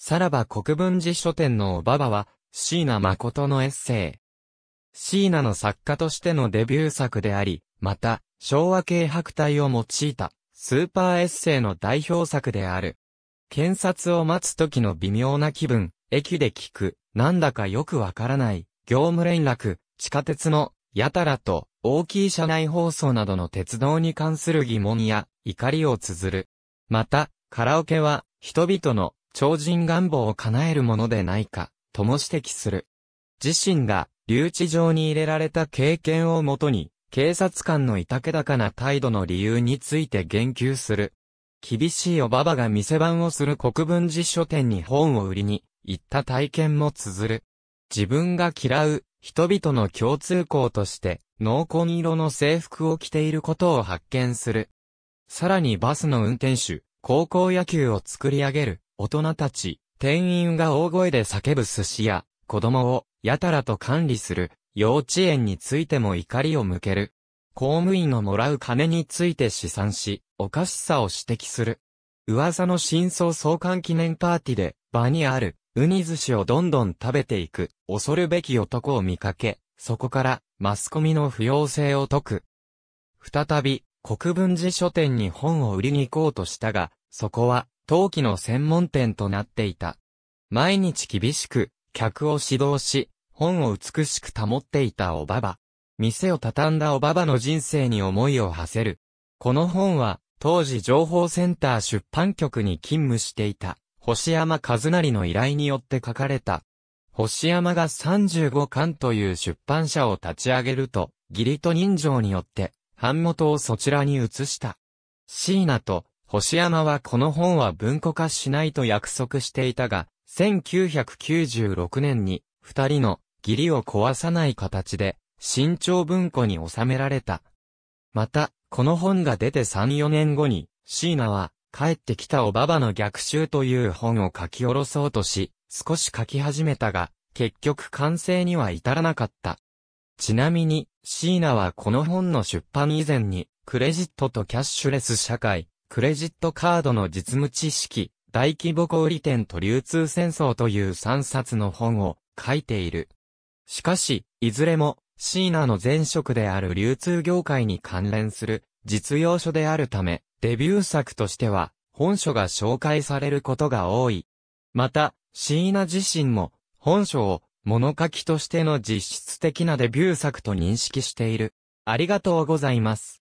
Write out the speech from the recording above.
さらば国分寺書店のおばばは、椎名誠のエッセイ。椎名の作家としてのデビュー作であり、また、昭和系白体を用いた、スーパーエッセイの代表作である。検察を待つ時の微妙な気分、駅で聞く、なんだかよくわからない、業務連絡、地下鉄の、やたらと、大きい車内放送などの鉄道に関する疑問や、怒りを綴る。また、カラオケは、人々の、超人願望を叶えるものでないか、とも指摘する。自身が留置場に入れられた経験をもとに、警察官のいたけだかな態度の理由について言及する。厳しいおばばが店番をする国分寺書店に本を売りに行った体験も綴る。自分が嫌う人々の共通項として、濃紺色の制服を着ていることを発見する。さらにバスの運転手、高校野球を作り上げる。大人たち、店員が大声で叫ぶ寿司や、子供をやたらと管理する、幼稚園についても怒りを向ける。公務員のもらう金について試算し、おかしさを指摘する。噂の真相創刊記念パーティーで、場にある、ウニ寿司をどんどん食べていく、恐るべき男を見かけ、そこから、マスコミの不要性を説く。再び、国分寺書店に本を売りに行こうとしたが、そこは、陶器の専門店となっていた。毎日厳しく、客を指導し、本を美しく保っていたおばば。店を畳んだおばばの人生に思いを馳せる。この本は、当時情報センター出版局に勤務していた、星山和成の依頼によって書かれた。星山が35巻という出版社を立ち上げると、義理と人情によって、版元をそちらに移した。椎名と、星山はこの本は文庫化しないと約束していたが、1996年に二人の義理を壊さない形で新潮文庫に収められた。また、この本が出て3、4年後に、椎名は帰ってきたおばばの逆襲という本を書き下ろそうとし、少し書き始めたが、結局完成には至らなかった。ちなみに、椎名はこの本の出版以前に、クレジットとキャッシュレス社会、クレジットカードの実務知識、大規模小売店と流通戦争という3冊の本を書いている。しかし、いずれも、椎名の前職である流通業界に関連する実用書であるため、デビュー作としては、本書が紹介されることが多い。また、椎名自身も、本書を物書きとしての実質的なデビュー作と認識している。ありがとうございます。